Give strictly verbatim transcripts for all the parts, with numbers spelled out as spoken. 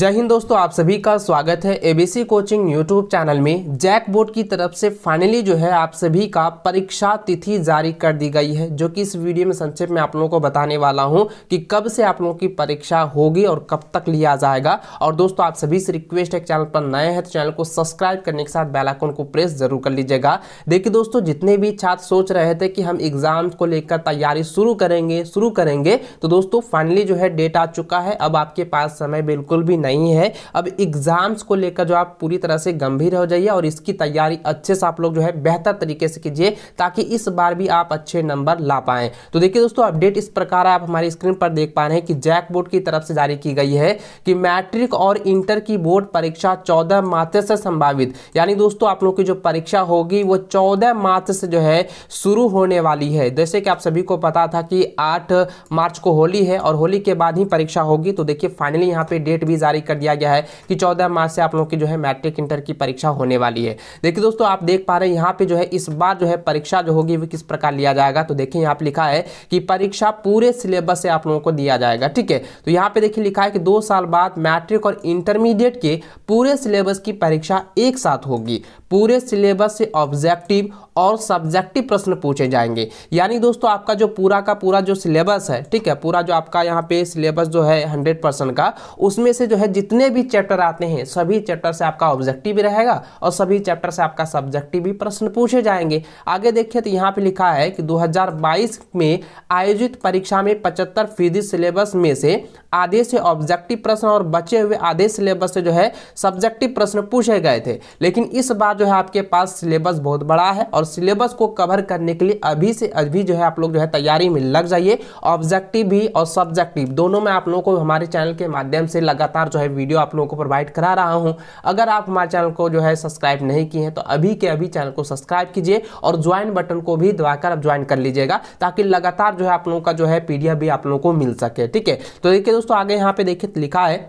जय हिंद दोस्तों, आप सभी का स्वागत है एबीसी कोचिंग यूट्यूब चैनल में। जैक बोर्ड की तरफ से फाइनली जो है आप सभी का परीक्षा तिथि जारी कर दी गई है, जो कि इस वीडियो में संक्षेप में आप लोगों को बताने वाला हूं कि कब से आप लोगों की परीक्षा होगी और कब तक लिया जाएगा। और दोस्तों आप सभी से रिक्वेस्ट है, चैनल पर नए हैं तो चैनल को सब्सक्राइब करने के साथ बेल आइकन को प्रेस जरूर कर लीजिएगा। देखिए दोस्तों, जितने भी छात्र सोच रहे थे कि हम एग्जाम को लेकर तैयारी शुरू करेंगे शुरू करेंगे तो दोस्तों फाइनली जो है डेट आ चुका है। अब आपके पास समय बिल्कुल भी नहीं है। अब एग्जाम्स को लेकर जो आप पूरी तरह से गंभीर हो जाइए और इसकी तैयारी अच्छे से आप लोग जो है बेहतर तरीके से कीजिए ताकि इस बार भी आप अच्छे नंबर ला पाएं। तो देखिए दोस्तों, अपडेट इस प्रकार आप हमारी स्क्रीन पर देख पा रहे हैं कि जैक बोर्ड की तरफ से जारी की गई है कि मैट्रिक और इंटर की बोर्ड परीक्षा चौदह मार्च से संभावित, यानी दोस्तों आप लोग की जो परीक्षा होगी वो चौदह मार्च से जो है शुरू होने वाली है। जैसे कि आप सभी को पता था कि आठ मार्च को होली है और होली के बाद ही परीक्षा होगी, तो देखिए फाइनली यहाँ पे डेट भी जारी कर दिया गया है कि चौदह मार्च से आप लोगों की जो है मैट्रिक इंटर की परीक्षा होने वाली है। देखिए दोस्तों, आप देख पा रहे हैं यहाँ पे जो है इस बार जो है परीक्षा जो होगी वो किस प्रकार लिया जाएगा। तो देखिए यहाँ पे लिखा है कि परीक्षा पूरे सिलेबस से आप लोगों को दिया जाएगा, ठीक है। तो यहाँ पे देखिए लिखा है कि दो साल बाद मैट्रिक और इंटरमीडिएट के पूरे सिलेबस की परीक्षा एक साथ होगी। पूरे सिलेबस से ऑब्जेक्टिव और सब्जेक्टिव प्रश्न पूछे जाएंगे, यानी दोस्तों आपका जो पूरा का पूरा जो सिलेबस है, ठीक है, पूरा जो आपका यहाँ पे सिलेबस जो है हंड्रेड परसेंट का, उसमें से जो है जितने भी चैप्टर आते हैं सभी चैप्टर से आपका ऑब्जेक्टिव भी रहेगा और सभी चैप्टर से आपका सब्जेक्टिव भी प्रश्न पूछे जाएंगे। आगे देखिए तो यहाँ पे लिखा है कि दो हज़ार बाईस में आयोजित परीक्षा में पचहत्तर फीसदी सिलेबस में से आधे से ऑब्जेक्टिव प्रश्न और बचे हुए आधे सिलेबस से जो है सब्जेक्टिव प्रश्न पूछे गए थे, लेकिन इस बार जो है आपके पास सिलेबस बहुत बड़ा है और सिलेबस को कवर करने के लिए अभी से अभी जो है आप लोग जो है तैयारी में लग जाइए। ऑब्जेक्टिव भी और सब्जेक्टिव दोनों में आप लोगों को हमारे चैनल के माध्यम से लगातार जो है वीडियो आप लोगों को प्रोवाइड करा रहा हूं। अगर आप हमारे चैनल को जो है सब्सक्राइब नहीं किए हैं तो अभी के अभी चैनल को सब्सक्राइब कीजिए और ज्वाइन बटन को भी दबाकर आप ज्वाइन कर लीजिएगा ताकि लगातार जो है आप लोगों का जो है पीडीएफ भी आप लोगों को मिल सके, ठीक है। तो देखिए दोस्तों, आगे यहाँ पे देखिए लिखा है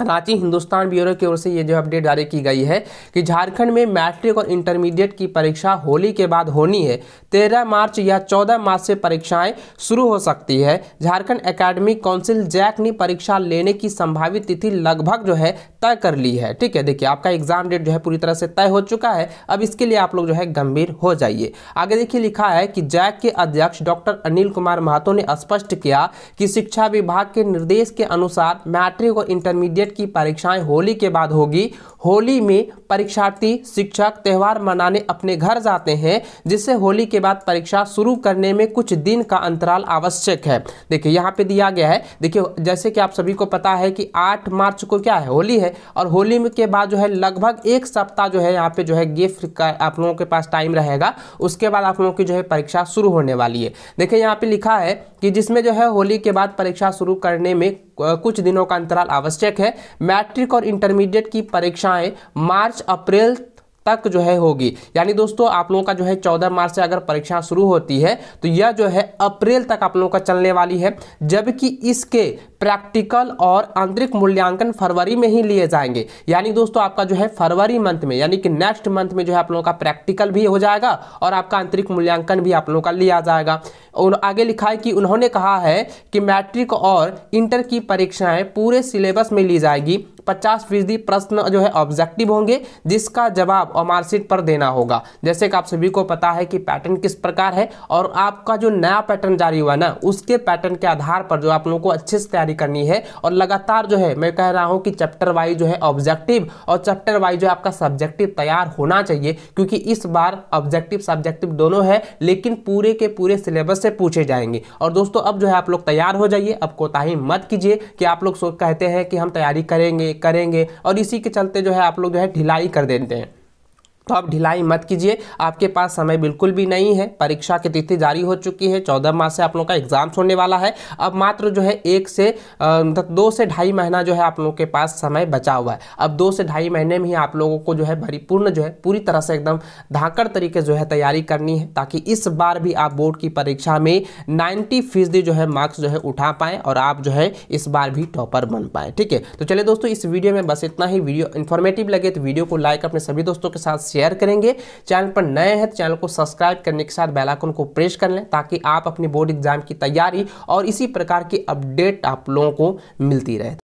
रांची हिंदुस्तान ब्यूरो की ओर से ये जो अपडेट जारी की गई है कि झारखंड में मैट्रिक और इंटरमीडिएट की परीक्षा होली के बाद होनी है। तेरह मार्च या चौदह मार्च से परीक्षाएं शुरू हो सकती है। झारखंड एकेडमिक काउंसिल जैक ने परीक्षा लेने की संभावित तिथि लगभग जो है तय कर ली है, ठीक है। देखिए आपका एग्जाम डेट जो है पूरी तरह से तय हो चुका है। अब इसके लिए आप लोग जो है गंभीर हो जाइए। आगे देखिए लिखा है कि जैक के अध्यक्ष डॉक्टर अनिल कुमार महतो ने स्पष्ट किया कि शिक्षा विभाग के निर्देश के अनुसार मैट्रिक और इंटरमीडिएट की परीक्षाएं होली के बाद होगी। होली में परीक्षार्थी शिक्षक त्यौहार मनाने अपने घर जाते हैं, जिससे होली के बाद परीक्षा शुरू करने में कुछ दिन का अंतराल आवश्यक है। देखिए यहाँ पे दिया गया है, देखिए जैसे कि आप सभी को पता है कि आठ मार्च को क्या है होली है और होली के बाद जो है लगभग एक सप्ताह जो है यहाँ पे जो है गिफ्ट का आप लोगों के पास टाइम रहेगा। उसके बाद आप लोगों की जो है परीक्षा शुरू होने वाली है। देखिए यहाँ पे लिखा है कि जिसमें जो है होली के बाद परीक्षा शुरू करने में कुछ दिनों का अंतराल आवश्यक है। मैट्रिक और इंटरमीडिएट की परीक्षाएं मार्च अप्रैल तक जो है होगी, यानी दोस्तों आप लोगों का जो है चौदह मार्च से अगर परीक्षा शुरू होती है तो यह जो है अप्रैल तक आप लोगों का चलने वाली है, जबकि इसके प्रैक्टिकल और आंतरिक मूल्यांकन फरवरी में ही लिए जाएंगे। यानी दोस्तों आपका जो है फरवरी मंथ में, यानी कि नेक्स्ट मंथ में जो है आप लोगों का प्रैक्टिकल भी हो जाएगा और आपका आंतरिक मूल्यांकन भी आप लोगों का लिया जाएगा। और आगे लिखा है कि उन्होंने कहा है कि मैट्रिक और इंटर की परीक्षाएं पूरे सिलेबस में ली जाएगी। पचास फीसदी प्रश्न जो है ऑब्जेक्टिव होंगे, जिसका जवाब और मार्कशीट पर देना होगा। जैसे कि आप सभी को पता है कि पैटर्न किस प्रकार है और आपका जो नया पैटर्न जारी हुआ ना, उसके पैटर्न के आधार पर जो आप लोगों को अच्छे से तैयारी करनी है और लगातार जो है मैं कह रहा हूं कि चैप्टर वाइज जो है ऑब्जेक्टिव और चैप्टर वाइज जो आपका सब्जेक्टिव तैयार होना चाहिए, क्योंकि इस बार ऑब्जेक्टिव सब्जेक्टिव दोनों है लेकिन पूरे के पूरे सिलेबस से पूछे जाएंगे। और दोस्तों अब जो है आप लोग तैयार हो जाइए, अब कोताही मत कीजिए कि आप लोग सोच कहते हैं कि हम तैयारी करेंगे करेंगे और इसी के चलते जो है आप लोग जो है ढिलाई कर देते हैं। तो आप ढिलाई मत कीजिए, आपके पास समय बिल्कुल भी नहीं है। परीक्षा की तिथि जारी हो चुकी है, चौदह मार्च से आप लोगों का एग्जाम्स होने वाला है। अब मात्र जो है एक से दो से ढाई महीना जो है आप लोगों के पास समय बचा हुआ है। अब दो से ढाई महीने में ही आप लोगों को जो है परिपूर्ण जो है पूरी तरह से एकदम धाकड़ तरीके जो है तैयारी करनी है ताकि इस बार भी आप बोर्ड की परीक्षा में नाइन्टी फीसदी जो है मार्क्स जो है उठा पाएँ और आप जो है इस बार भी टॉपर बन पाएँ, ठीक है। तो चलिए दोस्तों, इस वीडियो में बस इतना ही। वीडियो इन्फॉर्मेटिव लगे तो वीडियो को लाइक अपने सभी दोस्तों के साथ शेयर करेंगे। चैनल पर नए हैं तो चैनल को सब्सक्राइब करने के साथ बेल आइकन को प्रेस कर लें ताकि आप अपने बोर्ड एग्जाम की तैयारी और इसी प्रकार की अपडेट आप लोगों को मिलती रहे।